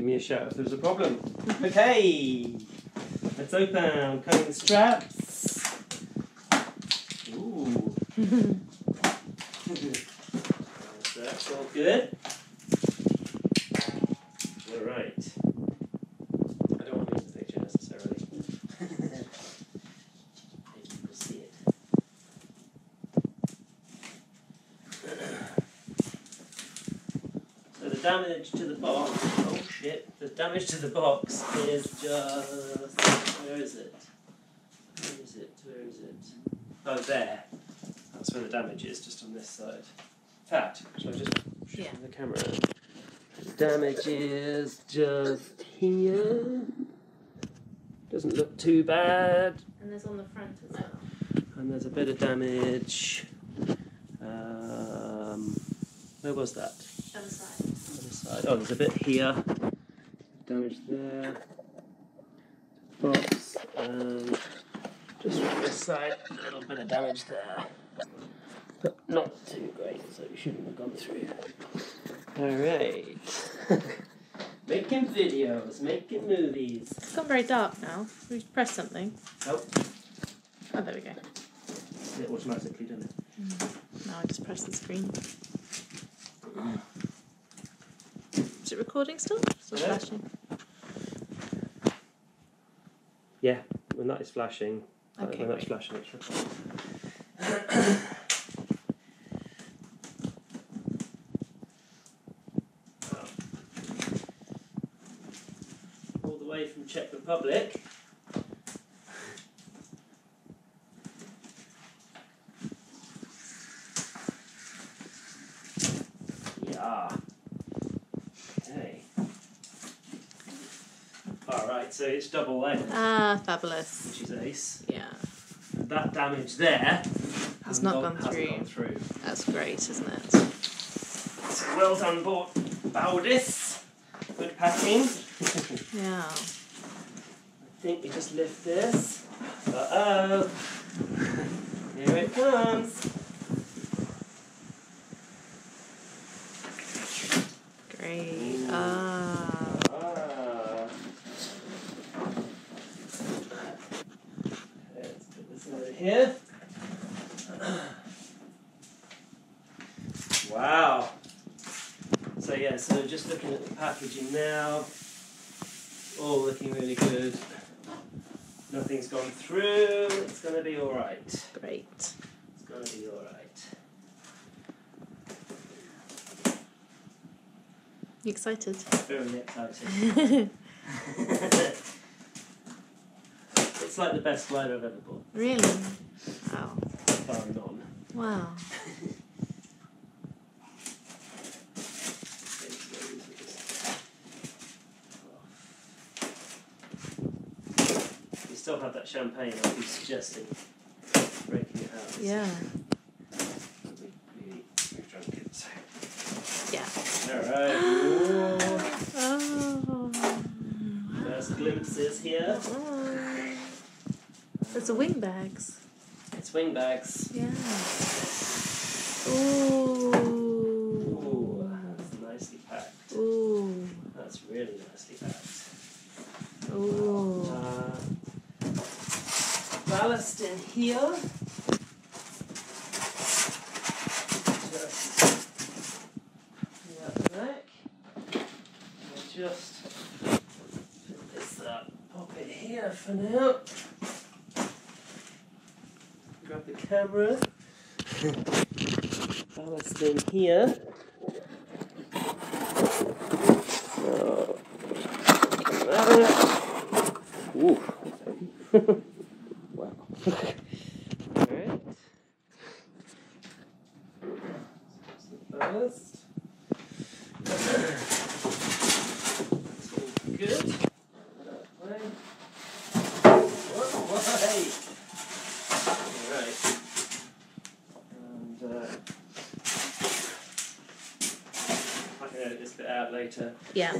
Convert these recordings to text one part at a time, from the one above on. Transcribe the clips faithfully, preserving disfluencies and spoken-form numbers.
Give me a shout if there's a problem. Okay, let's open uncombing the straps. Ooh. That's all good. All right. I don't want to lose the picture necessarily. Maybe you'll see it. So the damage to the box. Oh shit! The damage to the box is just. Where is it? Where is it? Where is it? Oh, there. That's where the damage is, just on this side. That. Shall I just show yeah. the camera? The damage is just here. Doesn't look too bad. And there's on the front as well. And there's a bit of damage. Um, where was that? Other side. Other side. Oh, there's a bit here. Damage there. Box and. Just on this side, a little bit of damage there, but not too great, so you shouldn't have gone through. Alright. Making videos, making movies. It's gone very dark now. We press something. Oh. Oh, there we go. It automatically done it. Mm. Now I just press the screen. Is it recording still? Still yeah. flashing? Yeah, when that is flashing. Okay, when that's flashing, it's recording. All the way from Czech Republic. Yeah. Okay. All right, so it's double A. Ah, fabulous. Which is ace. Yeah. And that damage there has not gone, gone, through. gone through. That's great, isn't it? So well done, Baudis. Good packing. Yeah. I think we just lift this. Uh oh. Here it comes. Great. Ah. Uh... Here. Wow. So yeah, so just looking at the packaging now, all looking really good. Nothing's gone through. It's going to be all right. Great. It's going to be all right. You excited? Very excited. It's like the best glider I've ever bought. Really? Wow. Far gone. Wow. If you still have that champagne, I'd be suggesting breaking it out. Yeah. We really drunk it, so. Yeah. Alright. Oh. First glimpses here. Oh. It's a wing bags. It's wing bags. Yeah. Ooh. Ooh, that's nicely packed. Ooh. That's really nicely packed. Ooh. Uh, ballast in here. Just out the back. We'll just put this up, pop it here for now. Grab the camera, ballast in here. So, uh, ooh. Wow. Alright. Ballast. That's all good. Out later. Yeah.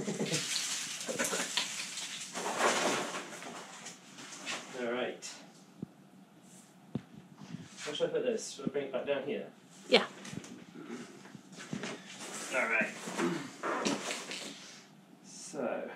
All right. Where should I put this? Should I bring it back down here? Yeah. All right. So.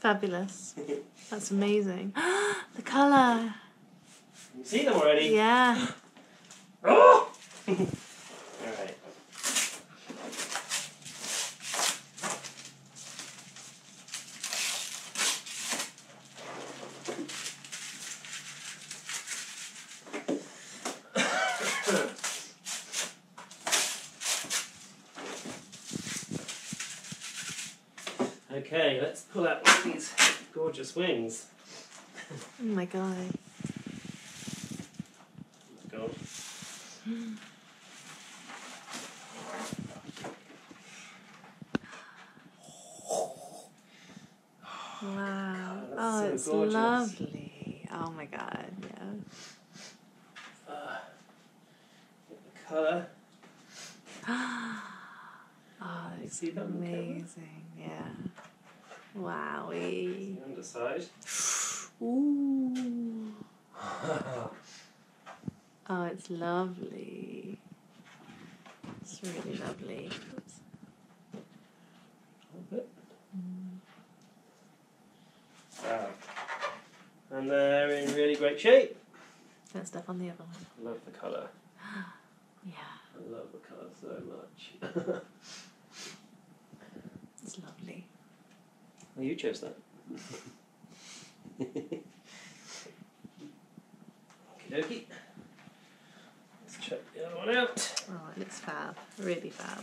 Fabulous. That's amazing. The colour. You've seen them already? Yeah. Oh! All right. Okay, let's pull out all these gorgeous wings. Oh my god. Oh my god. Wow. Oh, oh so it's gorgeous. Lovely. Oh my god, yeah. Uh, the colour. Oh, it's see that amazing, yeah. Wowie. The underside. Ooh. Oh, it's lovely. It's really lovely. Oops. A little bit. Mm. Wow. And they're in really great shape. That stuff on the other one. I love the colour. Yeah. I love the colour so much. It's lovely. Well, you chose that. Okie dokie. Let's check the other one out. Oh, it looks fab. Really fab.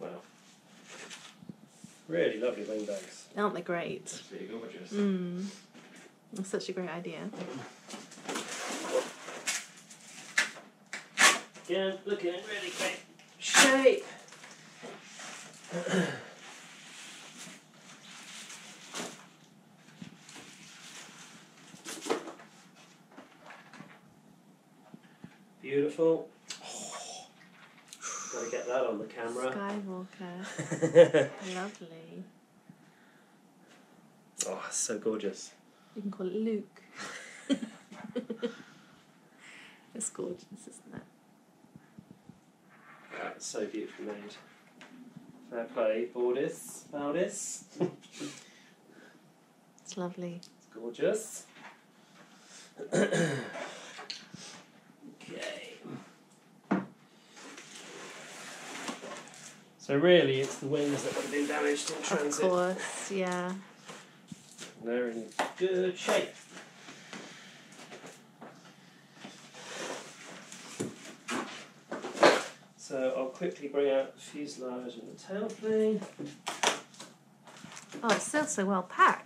Wow. Really lovely wing bags. Aren't they great? That's really gorgeous. Mm. That's such a great idea. Again, looking in really great shape. Beautiful. Oh. Gotta get that on the camera. Skywalker. Lovely. Oh, it's so gorgeous. You can call it Luke. It's gorgeous, isn't it? That's so beautifully made. Fair play, Baudis. Baudis. It's lovely. It's gorgeous. Okay. So really, it's the wings that would have been damaged in transit. Of course, yeah. They're in good shape. So I'll quickly bring out the fuselage and the tailplane. Oh, it's still so well packed.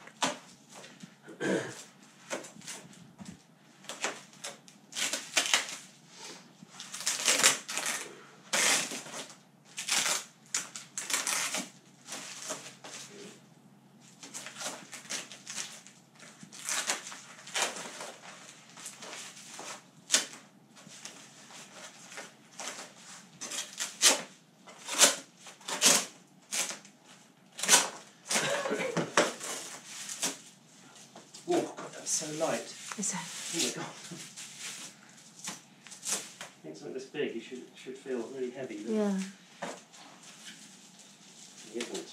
So light. Is that? Oh my god. I think something this big, you should should feel really heavy. Yeah. It isn't.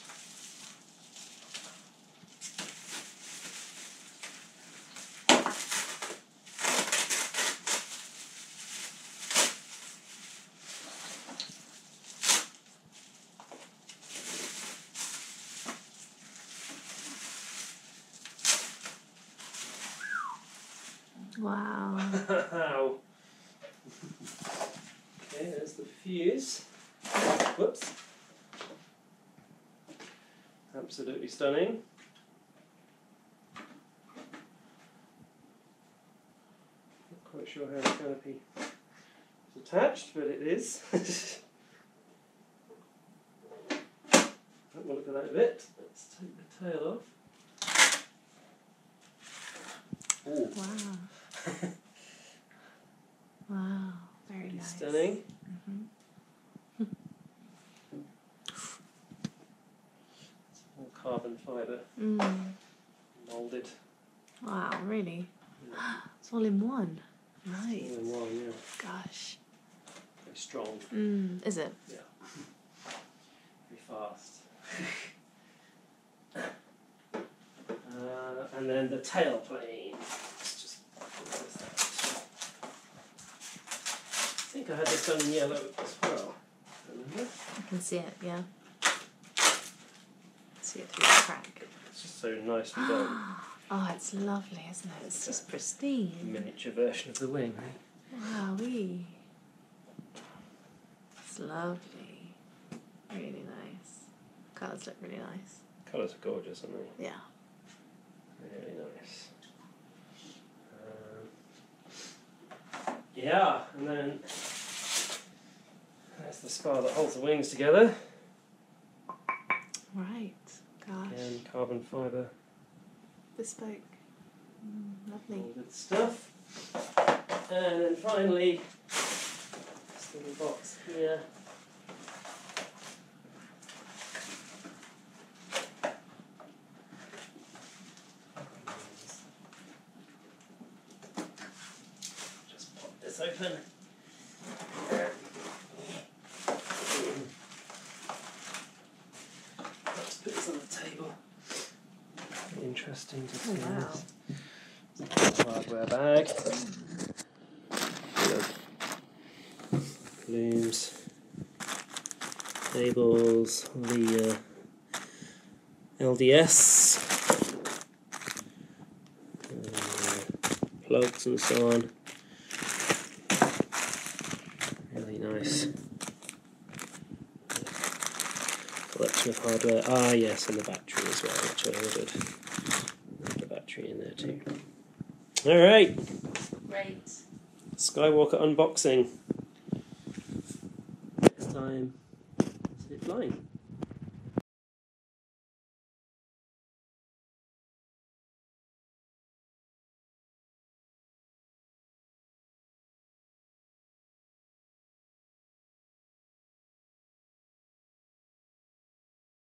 Wow. Wow. Okay, there's the fuse. Whoops. Absolutely stunning. Not quite sure how the canopy is attached, but it is. Don't want to go out of it. Let's take the tail off. Ooh. Wow. Wow, very really nice. Stunning. Mm-hmm. It's all carbon fibre. Mm. Moulded. Wow, really? Yeah. It's all in one. Right. Really long, yeah. Gosh. Very strong. Mm, is it? Yeah. Very fast. uh, and then the tail plane. Let's just I think I had this done in yellow as well. Remember? I can see it, yeah. See it through the crack. It's just so nicely done. Oh, it's lovely, isn't it? It's just pristine. Miniature version of the wing. Wowee. It's lovely. Really nice. Colours look really nice. Colours are gorgeous, aren't they? Yeah. Really nice. Um, yeah, and then there's the spar that holds the wings together. Right. Gosh. Again, carbon fibre. Bespoke. Mm, lovely. All good stuff. And then finally, this little box here. Just pop this open. Let's put this on the table. Interesting to see this. Oh, wow. Hardware bag. Looms, tables, the uh, L D S, uh, plugs and so on. Really nice. Collection of hardware. Ah yes, and the battery as well, which I ordered. In there too. All right. Great. Skywalker unboxing. Next time, is it flying?